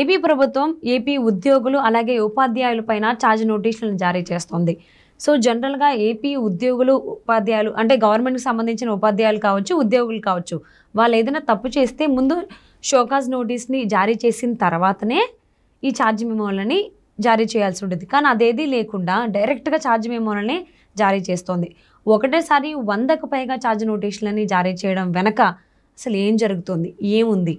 AP ప్రభుత్వం AP ఉద్యోగులు అలాగే ఉపాధ్యాయులపైన ఛార్జ్ నోటీసులను జారీ చేస్తుంది. సో జనరల్గా ఏపీ ఉద్యోగులు ఉపాధ్యాయులు అంటే గవర్నమెంట్కి సంబంధించిన ఉపాధ్యాయులు కావచ్చు, ఉద్యోగులు కావచ్చు, వాళ్ళు ఏదైనా తప్పు చేస్తే ముందు షోకాజ్ నోటీస్ని జారీ చేసిన తర్వాతనే ఈ ఛార్జ్ మెమోలని జారీ చేయాల్సి ఉంటుంది. కానీ అదేది లేకుండా డైరెక్ట్గా ఛార్జ్ మెమోలని జారీ చేస్తోంది. ఒకటేసారి 100కు పైగా ఛార్జ్ నోటీసులని జారీ చేయడం వెనక అసలు ఏం జరుగుతుంది, ఏముంది,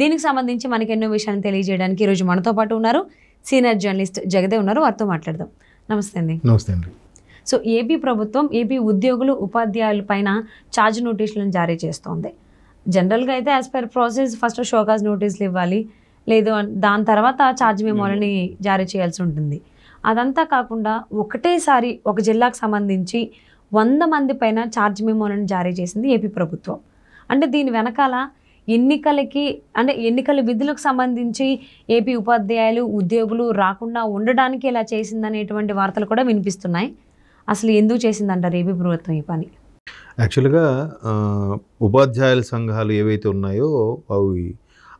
దీనికి సంబంధించి మనకి ఎన్నో విషయాన్ని తెలియజేయడానికి ఈరోజు మనతో పాటు ఉన్నారు సీనియర్ జర్నలిస్ట్ జగదే ఉన్నారు. వారితో మాట్లాడదాం. నమస్తే అండి. నమస్తే అండి. సో ఏపీ ప్రభుత్వం ఏపీ ఉద్యోగులు ఉపాధ్యాయుల పైన ఛార్జ్ నోటీసులను జారీ చేస్తోంది. జనరల్గా అయితే as per process first show cause నోటీసులు ఇవ్వాలి, లేదు దాని తర్వాత ఛార్జ్ మెమోలని జారీ చేయాల్సి ఉంటుంది. అదంతా కాకుండా ఒకటేసారి ఒక జిల్లాకు సంబంధించి 100 మంది పైన ఛార్జ్ మెమోలను జారీ చేసింది ఏపీ ప్రభుత్వం. అంటే దీని వెనకాల ఎన్నికలకి అంటే ఎన్నికల విధులకు సంబంధించి ఏపీ ఉపాధ్యాయులు ఉద్యోగులు రాకుండా ఉండడానికి ఇలా చేసిందనేటువంటి వార్తలు కూడా వినిపిస్తున్నాయి. అసలు ఎందుకు చేసిందంటారు ఏపీ ప్రభుత్వం ఈ పని? యాక్చువల్గా ఉపాధ్యాయుల సంఘాలు ఏవైతే ఉన్నాయో అవి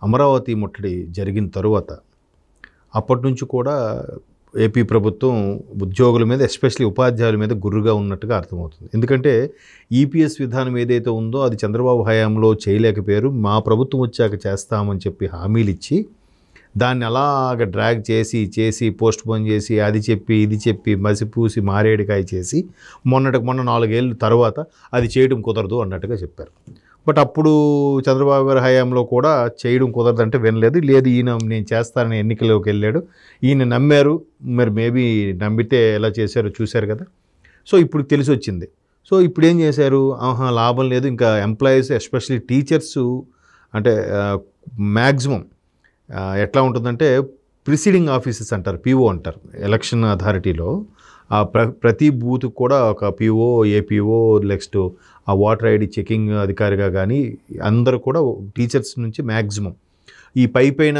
అమరావతి ముట్టడి జరిగిన తరువాత అప్పటి నుంచి కూడా ఏపీ ప్రభుత్వం ఉద్యోగుల మీద ఎస్పెషల్లీ ఉపాధ్యాయుల మీద గుర్రుగా ఉన్నట్టుగా అర్థమవుతుంది. ఎందుకంటే ఈపీఎస్ విధానం ఏదైతే ఉందో అది చంద్రబాబు హయాంలో చేయలేకపోయారు. మా ప్రభుత్వం వచ్చాక చేస్తామని చెప్పి హామీలు ఇచ్చి దాన్ని అలాగ డ్రాగ్ చేసి చేసి పోస్ట్ పోన్ చేసి అది చెప్పి ఇది చెప్పి మసిపూసి మారేడుకాయ చేసి మొన్న 4 ఏళ్ళ తర్వాత అది చేయడం కుదరదు అన్నట్టుగా చెప్పారు. బట్ అప్పుడు చంద్రబాబు గారి హయాంలో కూడా చేయడం కుదరదంటే వినలేదు. లేదు, ఈయన నేను చేస్తానని ఎన్నికల్లోకి వెళ్ళాడు, ఈయన నమ్మారు. మరి మేబీ నమ్మితే ఎలా చేశారో చూశారు కదా. సో ఇప్పుడు తెలిసి వచ్చింది. సో ఇప్పుడు ఏం చేశారు, ఆహా లాభం లేదు, ఇంకా ఎంప్లాయీస్ ఎస్పెషలీ టీచర్స్ అంటే మ్యాక్సిమం ఎట్లా ఉంటుందంటే ప్రిసీడింగ్ ఆఫీసర్స్ అంటారు, పీఓ అంటారు ఎలక్షన్ అథారిటీలో. ఆ ప్రతి బూత్ కూడా ఒక పీఓ, ఏపీఓ, నెక్స్ట్ ఆ వాటర్ ఐడి చెకింగ్ అధికారిగా కానీ అందరూ కూడా టీచర్స్ నుంచి మ్యాక్సిమం ఈ పైన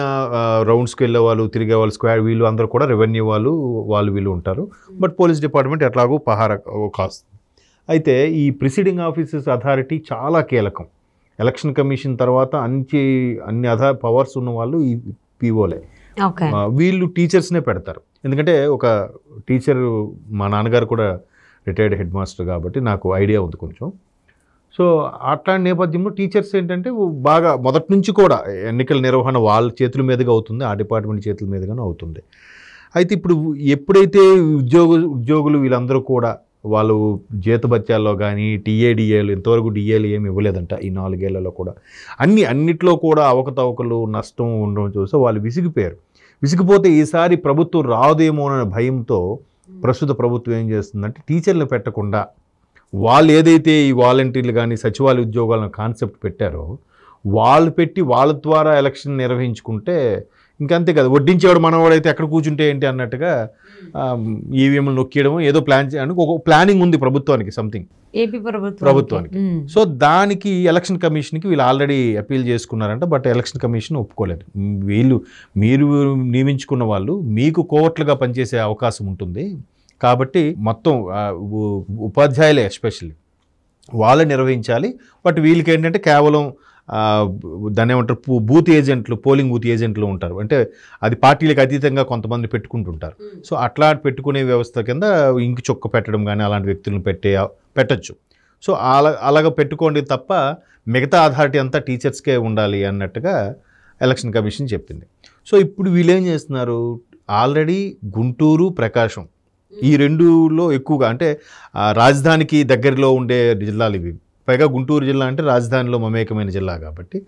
రౌండ్స్కి వెళ్ళే వాళ్ళు, తిరిగే వాళ్ళు, స్క్వాడ్ వీళ్ళు అందరూ కూడా రెవెన్యూ వాళ్ళు వీళ్ళు ఉంటారు. బట్ పోలీస్ డిపార్ట్మెంట్ ఎట్లాగో పహారా కాస్త. అయితే ఈ ప్రిసీడింగ్ ఆఫీసర్స్ అథారిటీ చాలా కీలకం. ఎలక్షన్ కమిషన్ తర్వాత అన్ని పవర్స్ ఉన్న వాళ్ళు ఈ పీఓలే. వీళ్ళు టీచర్స్నే పెడతారు. ఎందుకంటే ఒక టీచర్, మా నాన్నగారు కూడా రిటైర్డ్ హెడ్ మాస్టర్ కాబట్టి నాకు ఐడియా ఉంది కొంచెం. సో అట్లాంటి నేపథ్యంలో టీచర్స్ ఏంటంటే బాగా మొదటి నుంచి కూడా ఎన్నికల నిర్వహణ వాళ్ళ చేతుల మీదుగా అవుతుంది, ఆ డిపార్ట్మెంట్ చేతుల మీదుగానే అవుతుంది. అయితే ఇప్పుడు ఎప్పుడైతే ఉద్యోగులు వీళ్ళందరూ కూడా వాళ్ళు జీతభత్యాల్లో కానీ టీఏడిఏలు, ఇంతవరకు డిఏలు ఏమి ఇవ్వలేదంట ఈ 4 ఏళ్లలో కూడా, అన్నిట్లో కూడా అవకతవకలు నష్టం ఉండడం చూస్తే వాళ్ళు విసిగిపోయారు. విసిగిపోతే ఈసారి ప్రభుత్వం రాదేమో అనే భయంతో ప్రస్తుత ప్రభుత్వం ఏం చేస్తుందంటే టీచర్లు పెట్టకుండా వాళ్ళు ఏదైతే ఈ వాలంటీర్లు కానీ సచివాలయ ఉద్యోగాలను కాన్సెప్ట్ పెట్టారో వాళ్ళు పెట్టి వాళ్ళ ద్వారా ఎలక్షన్ నిర్వహించుకుంటే ఇంకంతే కదా. వడ్డించేవాడు మనవాడైతే ఎక్కడ కూర్చుంటే ఏంటి అన్నట్టుగా ఈవీఎంలు నొక్కియడం ఏదో ప్లాన్ చేయడానికి ఒక ప్లానింగ్ ఉంది ప్రభుత్వానికి, సంథింగ్ ఏపీ ప్రభుత్వానికి. సో దానికి ఎలక్షన్ కమిషన్కి వీళ్ళు ఆల్రెడీ అపీల్ చేసుకున్నారంట. బట్ ఎలక్షన్ కమిషన్ ఒప్పుకోలేదు. వీళ్ళు మీరు నియమించుకున్న వాళ్ళు మీకు కోవర్ట్లుగా పనిచేసే అవకాశం ఉంటుంది కాబట్టి మొత్తం ఉపాధ్యాయులే ఎస్పెషల్లీ వాళ్ళే నిర్వహించాలి. బట్ వీళ్ళకి ఏంటంటే కేవలం దాన్ని ఏమంటారు, బూత్ ఏజెంట్లు, పోలింగ్ బూత్ ఏజెంట్లు ఉంటారు. అంటే అది పార్టీలకు అతీతంగా కొంతమంది పెట్టుకుంటుంటారు. సో అట్లా పెట్టుకునే వ్యవస్థ కింద ఇంక చొక్క పెట్టడం కానీ అలాంటి వ్యక్తులను పెట్టచ్చు. సో అలాగ పెట్టుకోండి తప్ప మిగతా అథారిటీ అంతా టీచర్స్కే ఉండాలి అన్నట్టుగా ఎలక్షన్ కమిషన్ చెప్పింది. సో ఇప్పుడు వీళ్ళేం చేస్తున్నారు, ఆల్రెడీ గుంటూరు, ప్రకాశం ఈ రెండులో ఎక్కువగా అంటే రాజధానికి దగ్గరలో ఉండే జిల్లాలు ఇవి. పైగా గుంటూరు జిల్లా అంటే రాజధానిలో మమేకమైన జిల్లా కాబట్టి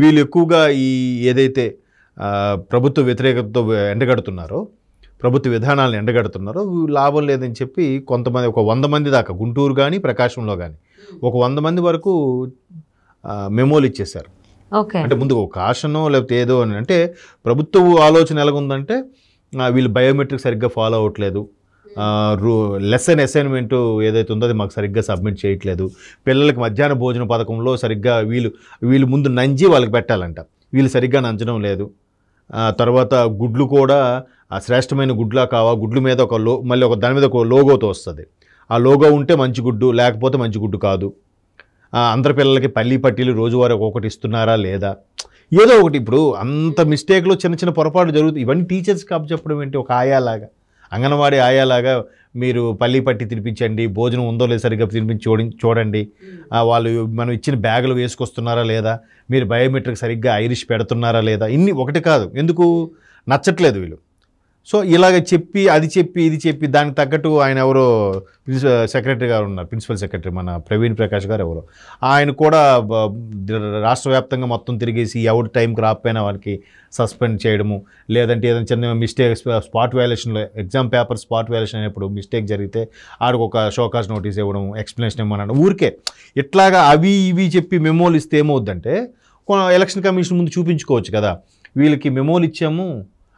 వీళ్ళు ఎక్కువగా ఈ ఏదైతే ప్రభుత్వ వ్యతిరేకతతో ఎండగడుతున్నారో, ప్రభుత్వ విధానాలను ఎండగడుతున్నారో లాభం లేదని చెప్పి కొంతమంది ఒక 100 మంది దాకా గుంటూరు కానీ ప్రకాశంలో కానీ 100 మంది వరకు మెమోలు ఇచ్చేశారు. అంటే ముందు ఒక ఆశనో లేకపోతే ఏదో అని, అంటే ప్రభుత్వ ఆలోచన ఎలాగుందంటే వీళ్ళు బయోమెట్రిక్ సరిగ్గా ఫాలో అవ్వట్లేదు, లెసన్ అసైన్మెంటు ఏదైతే ఉందో అది మాకు సరిగ్గా సబ్మిట్ చేయట్లేదు, పిల్లలకి మధ్యాహ్న భోజన పథకంలో సరిగ్గా వీళ్ళు ముందు నంజి వాళ్ళకి పెట్టాలంట, వీళ్ళు సరిగ్గా నంచడం లేదు. తర్వాత గుడ్లు కూడా శ్రేష్టమైన గుడ్లా కావా, గుడ్లు మీద ఒక మళ్ళీ ఒక దాని మీద ఒక లోగోతో వస్తుంది, ఆ లోగో ఉంటే మంచి గుడ్డు లేకపోతే మంచి గుడ్డు కాదు. అందరి పిల్లలకి పల్లి పట్టీలు రోజువారీ ఒక్కొక్కటి ఇస్తున్నారా లేదా ఏదో ఒకటి. ఇప్పుడు అంత మిస్టేక్లో చిన్న చిన్న పొరపాటు జరుగుతుంది. ఇవన్నీ టీచర్స్కి అప్ చెప్పడం ఏంటి? ఒక ఆయాలాగా, అంగన్వాడీ ఆయాలాగా మీరు పల్లి పట్టి తినిపించండి, భోజనం ఉందో లేదు సరిగ్గా తినిపించి చూడండి, వాళ్ళు మనం ఇచ్చిన బ్యాగులు వేసుకొస్తున్నారా లేదా, మీరు బయోమెట్రిక్ సరిగ్గా ఐరిష్ పెడుతున్నారా లేదా, ఇన్ని ఒకటి కాదు. ఎందుకు నచ్చట్లేదు వీళ్ళు. సో ఇలాగ చెప్పి అది చెప్పి ఇది చెప్పి దానికి తగ్గట్టు ఆయన ఎవరో సెక్రటరీ గారు ఉన్నారు, ప్రిన్సిపల్ సెక్రటరీ మన ప్రవీణ్ ప్రకాష్ గారు ఎవరో, ఆయన కూడా రాష్ట్ర వ్యాప్తంగా మొత్తం తిరిగేసి ఎవరి టైంకి రాకపోయినా వాళ్ళకి సస్పెండ్ చేయడము, లేదంటే ఏదైనా చిన్న మిస్టేక్ స్పాట్ వ్యాలేషన్లో ఎగ్జామ్ పేపర్ స్పాట్ వ్యాలేషన్ అయినప్పుడు మిస్టేక్ జరిగితే ఆడికి ఒక షోకాజ్ నోటీస్ ఇవ్వడం, ఎక్స్ప్లెనేషన్ ఇవ్వమన్నాడు. ఊరికే ఇట్లాగా అవి ఇవి చెప్పి మెమోలు ఇస్తే ఏమవుద్దంటే ఎలక్షన్ కమిషన్ ముందు చూపించుకోవచ్చు కదా, వీళ్ళకి మెమోలు ఇచ్చాము.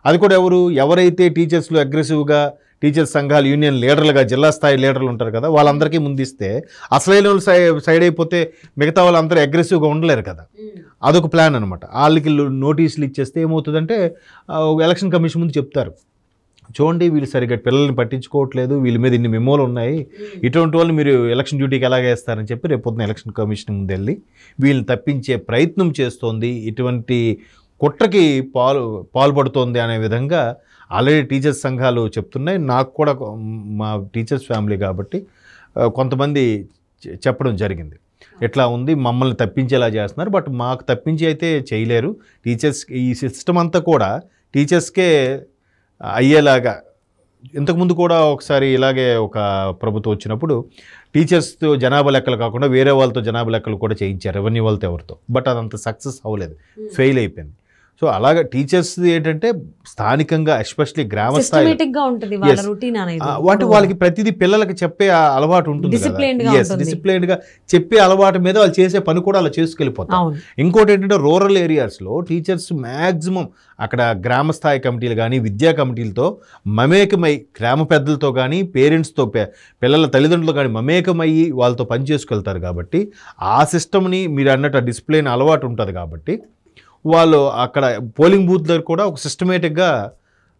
అది కూడా ఎవరైతే టీచర్స్లు అగ్రెసివ్గా, టీచర్స్ సంఘాలు యూనియన్ లీడర్లుగా జిల్లా స్థాయి లీడర్లు ఉంటారు కదా, వాళ్ళందరికీ ముందిస్తే అసలైన వాళ్ళు సైడ్ అయిపోతే మిగతా వాళ్ళందరూ అగ్రెసివ్గా ఉండలేరు కదా. అదొక ప్లాన్ అనమాట. వాళ్ళకి నోటీసులు ఇచ్చేస్తే ఏమవుతుందంటే ఎలక్షన్ కమిషన్ ముందు చెప్తారు, చూడండి వీళ్ళు సరిగ్గా పిల్లల్ని పట్టించుకోవట్లేదు, వీళ్ళ మీద ఇన్ని మెమోలు ఉన్నాయి, ఇటువంటి వాళ్ళు మీరు ఎలక్షన్ డ్యూటీకి ఎలాగ వేస్తారని చెప్పి రేపొద్దున ఎలక్షన్ కమిషన్ ముందు వెళ్ళి వీళ్ళు తప్పించే ప్రయత్నం చేస్తోంది, ఇటువంటి కుట్రకి పాల్పడుతోంది అనే విధంగా ఆల్రెడీ టీచర్స్ సంఘాలు చెప్తున్నాయి. నాకు కూడా మా టీచర్స్ ఫ్యామిలీ కాబట్టి కొంతమంది చెప్పడం జరిగింది, ఎట్లా ఉంది మమ్మల్ని తప్పించేలా చేస్తున్నారు, బట్ మాకు తప్పించి అయితే చేయలేరు, టీచర్స్ ఈ సిస్టమ్ అంతా కూడా టీచర్స్కే అయ్యేలాగా. ఇంతకుముందు కూడా ఒకసారి ఇలాగే ఒక ప్రభుత్వం వచ్చినప్పుడు టీచర్స్తో జనాభా లెక్కలు కాకుండా వేరే వాళ్ళతో జనాభా లెక్కలు కూడా చేయించారు, రెవెన్యూ వాళ్ళతో ఎవరితో, బట్ అదంత సక్సెస్ అవ్వలేదు, ఫెయిల్ అయిపోయింది. సో అలాగే టీచర్స్ ఏంటంటే స్థానికంగా ఎస్పెషల్లీ గ్రామ స్థాయి అంటే వాళ్ళకి ప్రతిదీ పిల్లలకి చెప్పే అలవాటు ఉంటుంది, డిసిప్లైన్డ్గా చెప్పే అలవాటు మీద వాళ్ళు చేసే పని కూడా అలా చేసుకెళ్ళిపోతారు. ఇంకోటి ఏంటంటే రూరల్ ఏరియాస్లో టీచర్స్ మ్యాక్సిమం అక్కడ గ్రామ స్థాయి కమిటీలు కానీ విద్యా కమిటీలతో మమేకమై, గ్రామ పెద్దలతో కానీ పేరెంట్స్తో పిల్లల తల్లిదండ్రులు కానీ మమేకమయ్యి వాళ్ళతో పని చేసుకెళ్తారు. కాబట్టి ఆ సిస్టమ్ని మీరు అన్నట్టు డిసిప్లైన్ అలవాటు ఉంటుంది కాబట్టి వాళ్ళు అక్కడ పోలింగ్ బూత్ దగ్గర కూడా ఒక సిస్టమేటిక్గా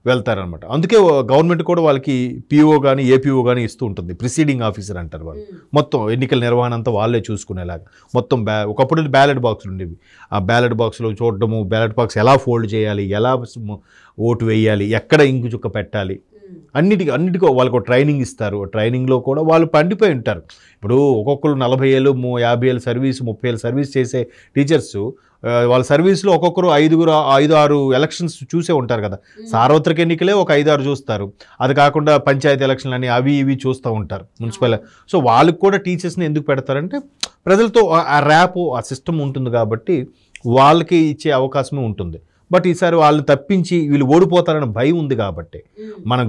వెళ్తారనమాట. అందుకే గవర్నమెంట్ కూడా వాళ్ళకి పిఓ కానీ ఏపీఓ కానీ ఇస్తూ ఉంటుంది, ప్రిసీడింగ్ ఆఫీసర్ అంటారు. వాళ్ళు మొత్తం ఎన్నికల నిర్వహణ అంతా వాళ్ళే చూసుకునేలాగా మొత్తం ఒకప్పుడు బ్యాలెట్ బాక్సులు ఉండేవి, ఆ బ్యాలెట్ బాక్స్లో చూడడము, బ్యాలెట్ బాక్స్ ఎలా ఫోల్డ్ చేయాలి, ఎలా ఓటు వేయాలి, ఎక్కడ ఇంకు చుక్క పెట్టాలి, అన్నిటికో వాళ్ళకు ట్రైనింగ్ ఇస్తారు. ట్రైనింగ్లో కూడా వాళ్ళు పండిపోయి ఉంటారు. ఇప్పుడు ఒక్కొక్కరు 40 ఏళ్ళు 50 ఏళ్ళు సర్వీస్, 30 ఏళ్ళు సర్వీస్ చేసే టీచర్స్ వాళ్ళ సర్వీస్లో ఒక్కొక్కరు 5-6 ఎలక్షన్స్ చూసే ఉంటారు కదా. సార్వత్రిక ఎన్నికలే ఒక 5-6 చూస్తారు, అది కాకుండా పంచాయతీ ఎలక్షన్లు అని అవి ఇవి చూస్తూ ఉంటారు, మున్సిపల్. సో వాళ్ళకి కూడా టీచర్స్ని ఎందుకు పెడతారంటే ప్రజలతో ఆ ర్యాపు ఆ సిస్టమ్ ఉంటుంది కాబట్టి వాళ్ళకి ఇచ్చే అవకాశమే ఉంటుంది. బట్ ఈసారి వాళ్ళని తప్పించి వీళ్ళు ఓడిపోతారనే భయం ఉంది కాబట్టి, మనం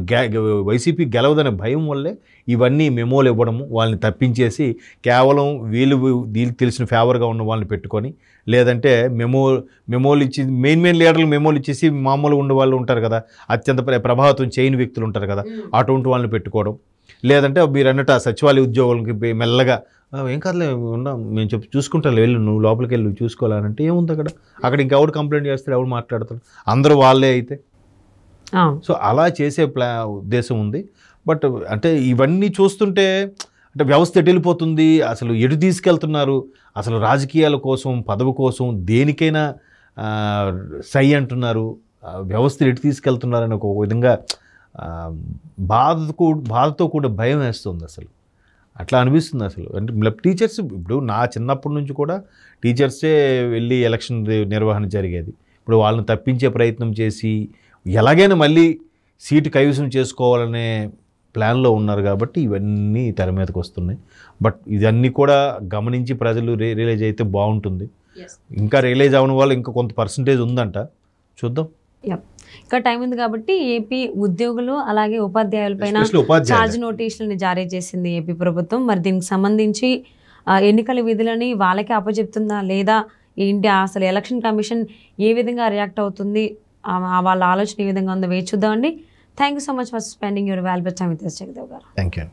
వైసీపీ గెలవదనే భయం వల్లే ఇవన్నీ మెమోలు ఇవ్వడము, వాళ్ళని తప్పించేసి కేవలం వీళ్ళకి తెలిసిన ఫేవర్గా ఉన్న వాళ్ళని పెట్టుకొని, లేదంటే మెమోలు ఇచ్చి మెయిన్ లీడర్లు మెమోలు ఇచ్చేసి మామూలు ఉండే వాళ్ళు ఉంటారు కదా, అత్యంత ప్రభావితం చేయని వ్యక్తులు ఉంటారు కదా, అటువంటి వాళ్ళని పెట్టుకోవడం, లేదంటే మీరు అన్నట్టు ఆ సచివాలయ ఉద్యోగులకి మెల్లగా ఏం కాదులే ఉన్నా మేము చెప్పి చూసుకుంటాను, వెళ్ళు నువ్వు లోపలికి వెళ్ళి చూసుకోవాలంటే ఏముంది అక్కడ, అక్కడ ఇంకెవరు కంప్లైంట్ చేస్తారు, ఎవరు మాట్లాడతారు, అందరూ వాళ్ళే అయితే. సో అలా చేసే ఉద్దేశం ఉంది. బట్ అంటే ఇవన్నీ చూస్తుంటే అంటే వ్యవస్థ ఎటు వెళ్ళిపోతుంది, అసలు ఎటు తీసుకెళ్తున్నారు, అసలు రాజకీయాల కోసం పదవి కోసం దేనికైనా సై అంటున్నారు, వ్యవస్థ ఎటు తీసుకెళ్తున్నారని ఒక విధంగా బాధతో కూడా భయం వేస్తుంది. అసలు అట్లా అనిపిస్తుంది. అసలు అంటే టీచర్స్ ఇప్పుడు నా చిన్నప్పటి నుంచి కూడా టీచర్సే వెళ్ళి ఎలక్షన్ నిర్వహణ జరిగేది. ఇప్పుడు వాళ్ళని తప్పించే ప్రయత్నం చేసి ఎలాగైనా మళ్ళీ సీటు కైవసం చేసుకోవాలనే ప్లాన్లో ఉన్నారు కాబట్టి ఇవన్నీ తెర మీదకి వస్తున్నాయి. బట్ ఇదన్నీ కూడా గమనించి ప్రజలు రియలైజ్ అయితే బాగుంటుంది. ఇంకా రియలైజ్ అవడం వల్ల ఇంకా కొంత పర్సంటేజ్ ఉందంట, చూద్దాం. ఇంకా టైం ఉంది కాబట్టి ఏపీ ఉద్యోగులు అలాగే ఉపాధ్యాయులపైన ఛార్జ్ నోటీసులను జారీ చేసింది ఏపీ ప్రభుత్వం. మరి దీనికి సంబంధించి ఎన్నికల విధులని వాళ్ళకే అప్పచెప్తుందా లేదా ఏంటి, అసలు ఎలక్షన్ కమిషన్ ఏ విధంగా రియాక్ట్ అవుతుంది, వాళ్ళ ఆలోచన ఏ విధంగా ఉందో వేచి చూద్దామండి. Thank you so much for spending your valuable time with us, Jagadev గారు. Thank you.